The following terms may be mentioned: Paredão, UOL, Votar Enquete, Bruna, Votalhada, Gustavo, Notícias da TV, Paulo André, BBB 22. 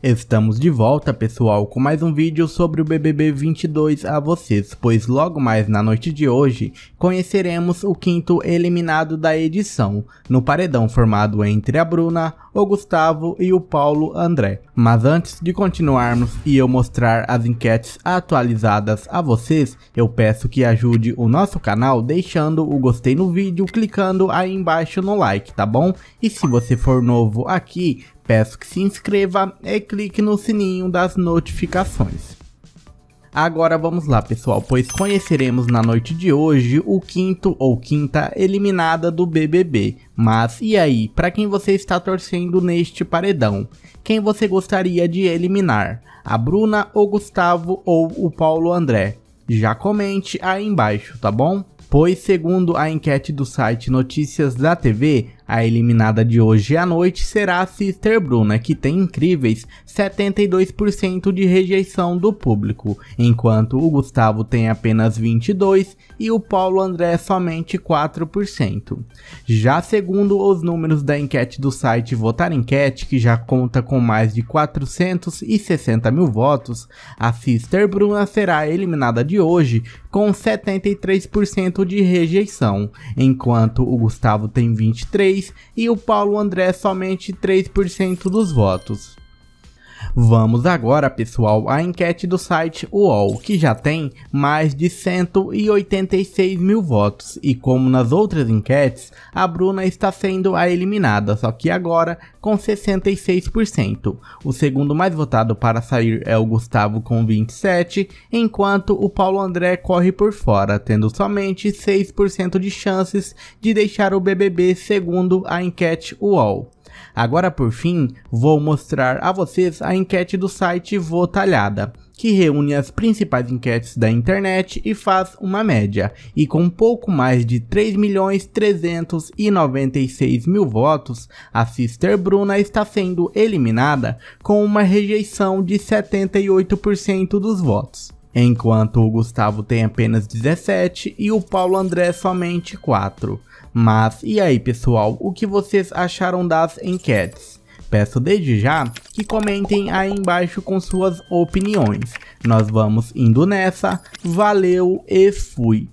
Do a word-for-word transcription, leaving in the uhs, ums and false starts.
Estamos de volta, pessoal, com mais um vídeo sobre o B B B vinte e dois a vocês, pois logo mais na noite de hoje conheceremos o quinto eliminado da edição, no paredão formado entre a Bruna, o Gustavo e o Paulo André. Mas antes de continuarmos e eu mostrar as enquetes atualizadas a vocês, eu peço que ajude o nosso canal deixando o gostei no vídeo, clicando aí embaixo no like, tá bom? E se você for novo aqui, peço que se inscreva e clique no sininho das notificações. Agora vamos lá, pessoal, pois conheceremos na noite de hoje o quinto ou quinta eliminada do B B B. Mas e aí, para quem você está torcendo neste paredão? Quem você gostaria de eliminar? A Bruna, o Gustavo ou o Paulo André? Já comente aí embaixo, tá bom? Pois segundo a enquete do site Notícias da T V, a eliminada de hoje à noite será a Sister Bruna, que tem incríveis setenta e dois por cento de rejeição do público, enquanto o Gustavo tem apenas vinte e dois por cento e o Paulo André somente quatro por cento. Já segundo os números da enquete do site Votar Enquete, que já conta com mais de quatrocentos e sessenta mil votos, a Sister Bruna será a eliminada de hoje com setenta e três por cento de rejeição, enquanto o Gustavo tem vinte e três por cento e o Paulo André somente três por cento dos votos. Vamos agora, pessoal, à enquete do site U O L, que já tem mais de cento e oitenta e seis mil votos, e como nas outras enquetes, a Bruna está sendo a eliminada, só que agora com sessenta e seis por cento. O segundo mais votado para sair é o Gustavo com vinte e sete por cento, enquanto o Paulo André corre por fora, tendo somente seis por cento de chances de deixar o B B B, segundo a enquete U O L. Agora, por fim, vou mostrar a vocês a enquete do site Votalhada, que reúne as principais enquetes da internet e faz uma média, e com pouco mais de três milhões trezentos e noventa e seis mil votos, a Sister Bruna está sendo eliminada com uma rejeição de setenta e oito por cento dos votos, enquanto o Gustavo tem apenas dezessete por cento e o Paulo André somente quatro por cento. Mas e aí, pessoal, o que vocês acharam das enquetes? Peço desde já que comentem aí embaixo com suas opiniões. Nós vamos indo nessa, valeu e fui!